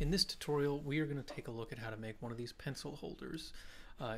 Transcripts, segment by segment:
In this tutorial, we are going to take a look at how to make one of these pencil holders.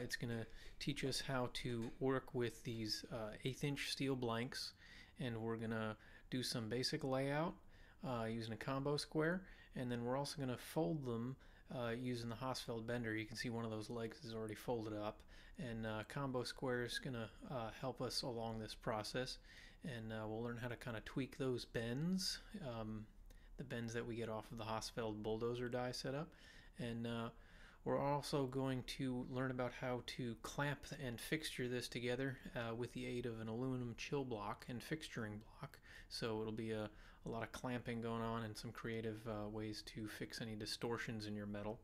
It's going to teach us how to work with these 1/8" steel blanks, and we're going to do some basic layout using a combo square, and then we're also going to fold them using the Hossfeld bender. You can see one of those legs is already folded up, and combo square is going to help us along this process, and we'll learn how to kind of tweak those bends. The bends that we get off of the Hossfeld bulldozer die setup, and we're also going to learn about how to clamp and fixture this together with the aid of an aluminum chill block and fixturing block. So it'll be a lot of clamping going on and some creative ways to fix any distortions in your metal.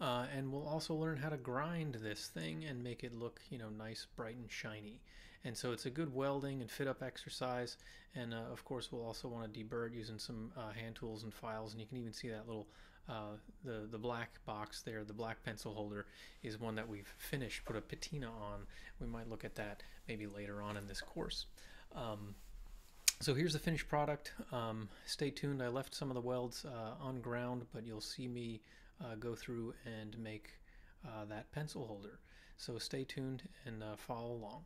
And we'll also learn how to grind this thing and make it look, you know, nice, bright, and shiny. And so it's a good welding and fit-up exercise. And of course, we'll also want to deburr it using some hand tools and files. And you can even see that little the black box there, the black pencil holder, is one that we've finished, put a patina on. We might look at that maybe later on in this course. So here's the finished product. Stay tuned. I left some of the welds on ground, but you'll see me go through and make that pencil holder. So stay tuned and follow along.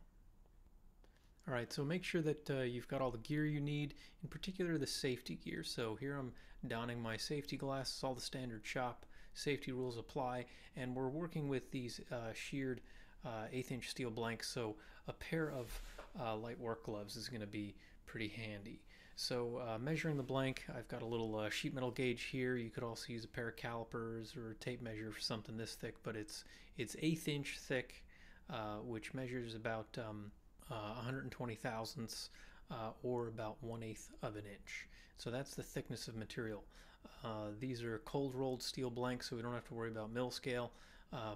Alright, so make sure that you've got all the gear you need, in particular the safety gear. So here I'm donning my safety glasses, all the standard shop safety rules apply, and we're working with these sheared 1/8" steel blanks, so a pair of light work gloves is going to be pretty handy. So measuring the blank, I've got a little sheet metal gauge here. You could also use a pair of calipers or a tape measure for something this thick, but it's 1/8" thick, which measures about 120 thousandths or about 1/8 of an inch. So that's the thickness of material. These are cold rolled steel blanks, so we don't have to worry about mill scale.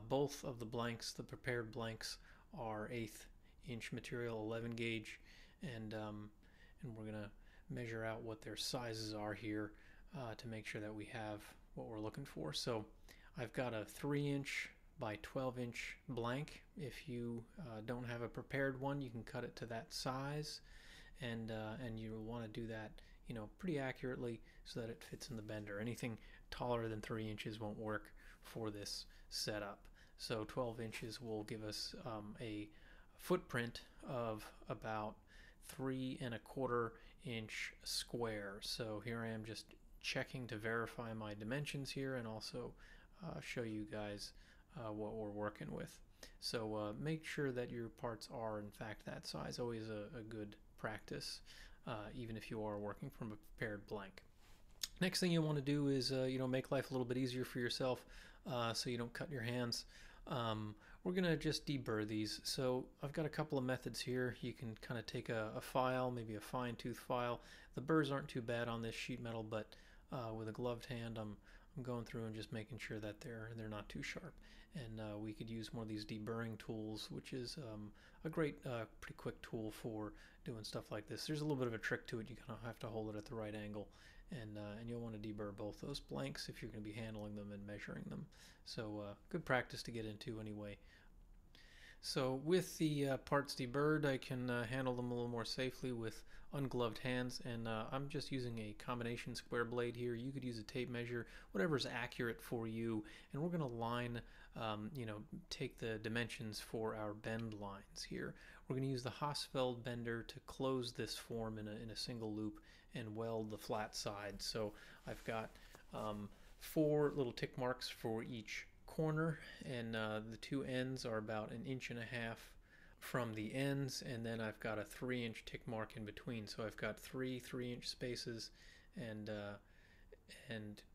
Both of the blanks, the prepared blanks, are 1/8" material, 11 gauge, and we're gonna measure out what their sizes are here to make sure that we have what we're looking for. So I've got a 3" by 12" blank. If you don't have a prepared one, you can cut it to that size, and you want to do that, you know, pretty accurately so that it fits in the bender. Anything taller than 3" won't work for this setup. So 12 inches will give us a footprint of about 3¼ inch square. So here I am just checking to verify my dimensions here, and also show you guys what we're working with. So make sure that your parts are in fact that size. Always a good practice, even if you are working from a prepared blank. Next thing you want to do is you know, make life a little bit easier for yourself, so you don't cut your hands. We're gonna just deburr these. So I've got a couple of methods here. You can kind of take a file, maybe a fine-tooth file. The burrs aren't too bad on this sheet metal, but with a gloved hand, I'm going through and just making sure that they're not too sharp. And we could use more of these deburring tools, which is a great, pretty quick tool for doing stuff like this. There's a little bit of a trick to it. You kind of have to hold it at the right angle, and you'll want to deburr both those blanks if you're going to be handling them and measuring them. So good practice to get into anyway. So with the parts deburred, I can handle them a little more safely with ungloved hands, and I'm just using a combination square blade here. You could use a tape measure, whatever's accurate for you, and we're going to line, you know, take the dimensions for our bend lines here. We're going to use the Hossfeld bender to close this form in a single loop and weld the flat side. So I've got 4 little tick marks for each corner, and the two ends are about 1.5 inches from the ends, and then I've got a 3" tick mark in between. So I've got 3 3-inch spaces and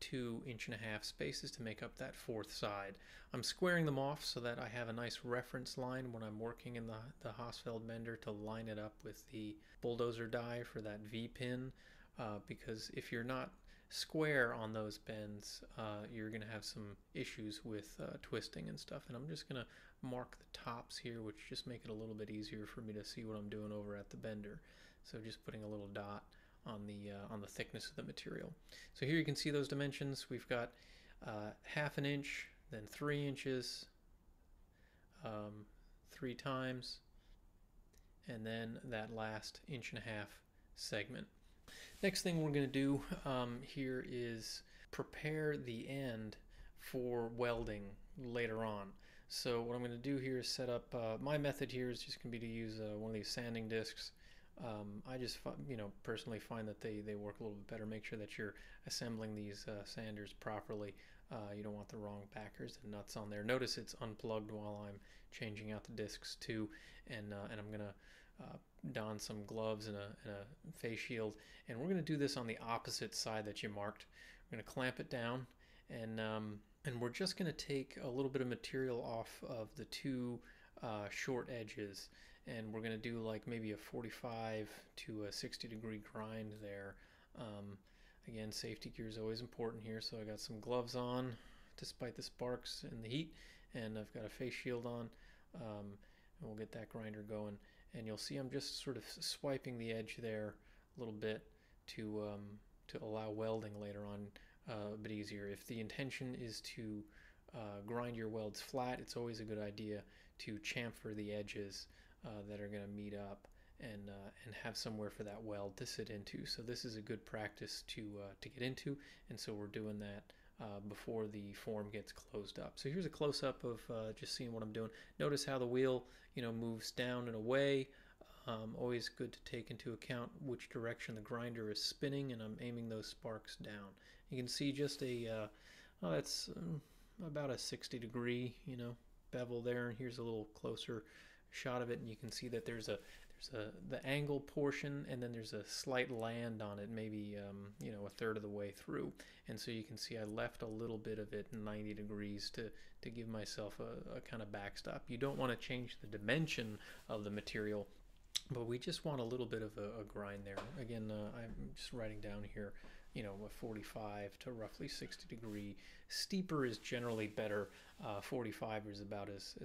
2.5-inch spaces to make up that 4th side. I'm squaring them off so that I have a nice reference line when I'm working in the Hossfeld bender to line it up with the bulldozer die for that V-pin, because if you're not square on those bends, you're going to have some issues with twisting and stuff. And I'm just going to mark the tops here, which just make it a little bit easier for me to see what I'm doing over at the bender. So just putting a little dot on the thickness of the material. So here you can see those dimensions. We've got 1/2 inch, then 3 inches, 3 times, and then that last 1.5-inch segment. Next thing we're going to do here is prepare the end for welding later on. So what I'm going to do here is set up, my method here is just going to be to use one of these sanding discs. I just, personally find that they work a little bit better. Make sure that you're assembling these sanders properly. You don't want the wrong backers and nuts on there. Notice it's unplugged while I'm changing out the discs too, and I'm gonna don some gloves and a face shield, and we're gonna do this on the opposite side that you marked. We're gonna clamp it down, and we're just gonna take a little bit of material off of the two short edges, and we're gonna do like maybe a 45 to a 60 degree grind there. Again, safety gear is always important here, so I got some gloves on despite the sparks and the heat, and I've got a face shield on, and we'll get that grinder going, and you'll see I'm just sort of swiping the edge there a little bit to allow welding later on a bit easier. If the intention is to grind your welds flat, it's always a good idea to chamfer the edges that are going to meet up and have somewhere for that weld to sit into. So this is a good practice to get into, and so we're doing that before the form gets closed up. So here's a close-up of just seeing what I'm doing. Notice how the wheel moves down and away. Always good to take into account which direction the grinder is spinning, and I'm aiming those sparks down. You can see just a that's about a 60 degree bevel there, and here's a little closer shot of it, and you can see that there's the angle portion, and then there's a slight land on it, maybe a third of the way through, and so you can see I left a little bit of it 90 degrees to give myself a kind of backstop. You don't want to change the dimension of the material, but we just want a little bit of a grind there. Again, I'm just writing down here, a 45 to roughly 60 degree. Steeper is generally better. 45 is about as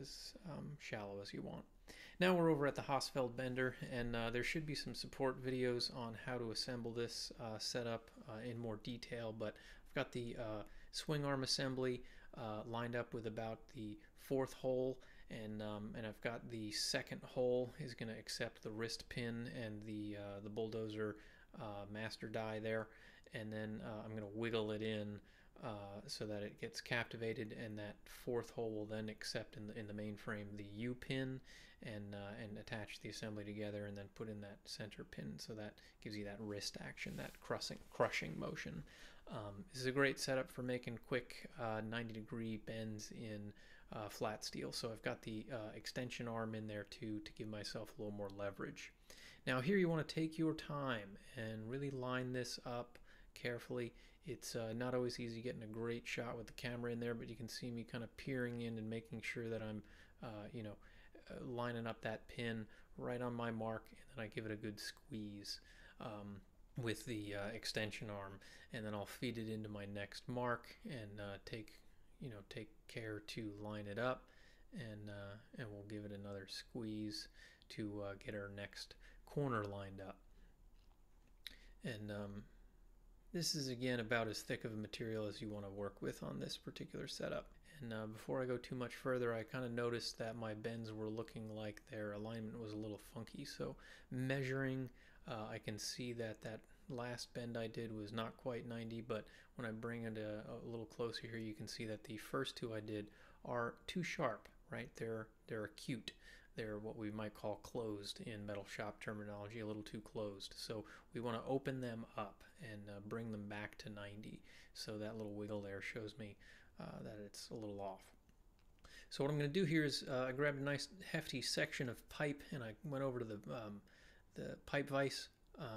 shallow as you want. Now we're over at the Hossfeld bender, and there should be some support videos on how to assemble this setup in more detail, but I've got the swing arm assembly lined up with about the fourth hole, and I've got the second hole is going to accept the wrist pin and the bulldozer master die there, and then I'm going to wiggle it in so that it gets captivated, and that fourth hole will then accept in the main frame the U pin, and attach the assembly together, and then put in that center pin, so that gives you that wrist action, that crushing motion. This is a great setup for making quick 90 degree bends in flat steel. So I've got the extension arm in there too to give myself a little more leverage. Now here you want to take your time and really line this up carefully. It's not always easy getting a great shot with the camera in there, but you can see me kind of peering in and making sure that I'm lining up that pin right on my mark, and then I give it a good squeeze with the extension arm, and then I'll feed it into my next mark and take care to line it up, and we'll give it another squeeze to get our next corner lined up. And this is again about as thick of a material as you want to work with on this particular setup. And before I go too much further, I kind of noticed that my bends were looking like their alignment was a little funky. So measuring, I can see that last bend I did was not quite 90, but when I bring it a little closer here, you can see that the first two I did are too sharp, right? They're acute. They're what we might call closed in metal shop terminology, a little too closed. So we want to open them up and bring them back to 90. So that little wiggle there shows me that it's a little off. So what I'm going to do here is I grabbed a nice hefty section of pipe, and I went over to the pipe vise in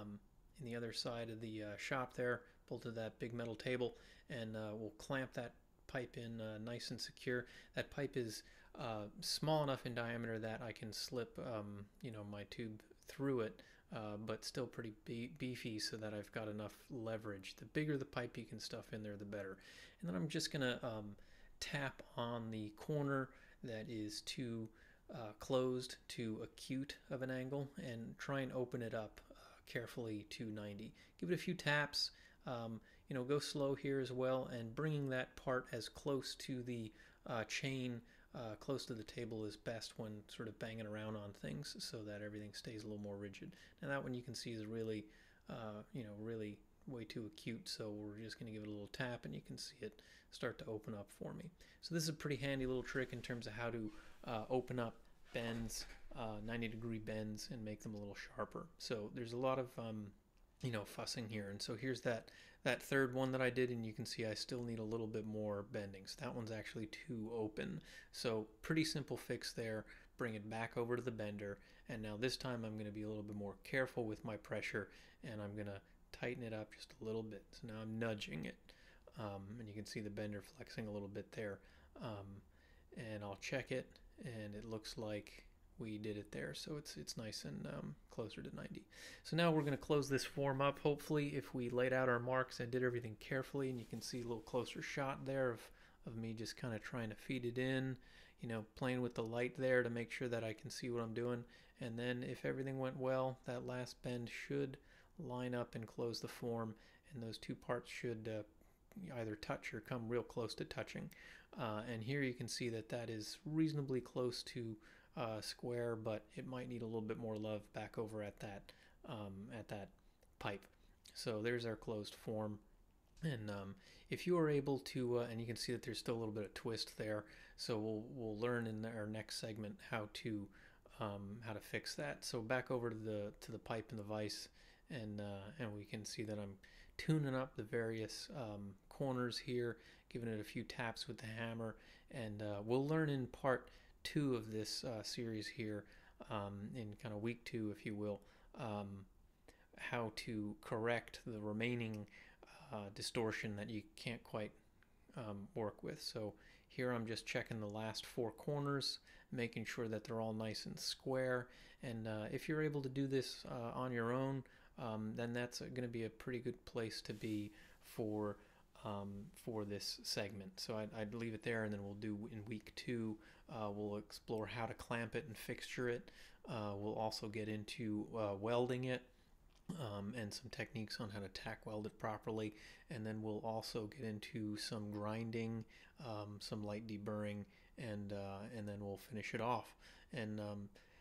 the other side of the shop there, bolted that big metal table, and we'll clamp that pipe in nice and secure. That pipe is small enough in diameter that I can slip my tube through it, but still pretty beefy, so that I've got enough leverage. The bigger the pipe you can stuff in there, the better. And then I'm just gonna tap on the corner that is too closed, too acute of an angle, and try and open it up carefully to 90. Give it a few taps. Go slow here as well, and bringing that part as close to the chain, close to the table is best when sort of banging around on things, so that everything stays a little more rigid. Now that one you can see is really way too acute, so we're just going to give it a little tap and you can see it start to open up for me. So this is a pretty handy little trick in terms of how to open up bends, 90-degree bends, and make them a little sharper. So there's a lot of you know, fussing here, and so here's that third one that I did, and you can see I still need a little bit more bending. So that one's actually too open. So pretty simple fix there. Bring it back over to the bender, and now this time I'm going to be a little bit more careful with my pressure, and I'm going to tighten it up just a little bit. So now I'm nudging it, and you can see the bender flexing a little bit there, and I'll check it, and it looks like we did it there, so it's nice and closer to 90. So now we're going to close this form up. Hopefully, if we laid out our marks and did everything carefully, and you can see a little closer shot there of me just kind of trying to feed it in, you know, playing with the light there to make sure that I can see what I'm doing. And then if everything went well, that last bend should line up and close the form, and those two parts should either touch or come real close to touching. And here you can see that that is reasonably close to square, but it might need a little bit more love back over at that pipe. So there's our closed form. And if you are able to, and you can see that there's still a little bit of twist there, so we'll learn in our next segment how to fix that. So back over to the pipe and the vise, and we can see that I'm tuning up the various corners here, giving it a few taps with the hammer, and we'll learn in part 2 of this series here, in kind of week 2, if you will, how to correct the remaining distortion that you can't quite work with. So here I'm just checking the last 4 corners, making sure that they're all nice and square. And if you're able to do this on your own, then that's going to be a pretty good place to be for this segment. So I'd leave it there, and then we'll do in week 2, we'll explore how to clamp it and fixture it. We'll also get into welding it, and some techniques on how to tack weld it properly, and then we'll also get into some grinding, some light deburring, and then we'll finish it off. And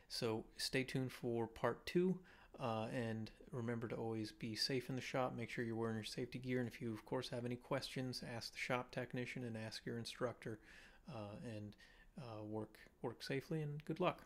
so stay tuned for part 2. And remember to always be safe in the shop. Make sure you're wearing your safety gear. And if you, of course, have any questions, ask the shop technician and ask your instructor. And work safely, and good luck.